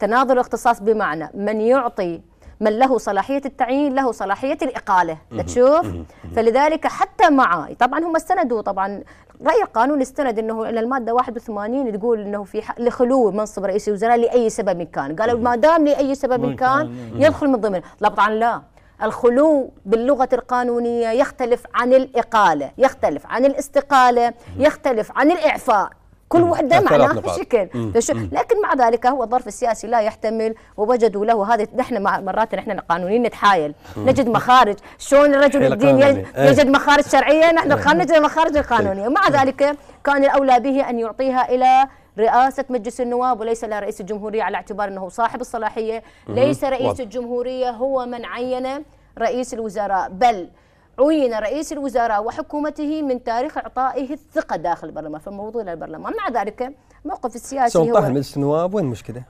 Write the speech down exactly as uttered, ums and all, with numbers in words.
تناظر الاختصاص بمعنى من يعطي من له صلاحية التعيين له صلاحية الإقالة، تشوف؟ فلذلك حتى مع طبعا هم استندوا طبعا رأي القانون استند انه الى المادة واحد وثمانين تقول انه في لخلو منصب رئيس الوزراء لأي سبب كان، قالوا ما دام لأي سبب كان يدخل من ضمن، طبعا لا، الخلو باللغة القانونية يختلف عن الإقالة، يختلف عن الاستقالة، يختلف عن الإعفاء، كل وحده معناه بشكل، لكن مع ذلك هو الظرف السياسي لا يحتمل ووجدوا له هذه. نحن مرات نحن قانونيين نتحايل، نجد مخارج، شلون الرجل الدين يجد, يجد مخارج شرعيه، نحن نجد المخارج القانونيه، ومع ذلك كان الاولى به ان يعطيها الى رئاسة مجلس النواب وليس لرئيس الجمهورية، على اعتبار انه صاحب الصلاحيه، ليس رئيس الجمهورية هو من عين رئيس الوزراء، بل عين رئيس الوزراء وحكومته من تاريخ إعطائه الثقة داخل البرلمان، فموضوع للبرلمان. مع ذلك الموقف السياسي هو سلطان مجلس النواب، وين المشكلة؟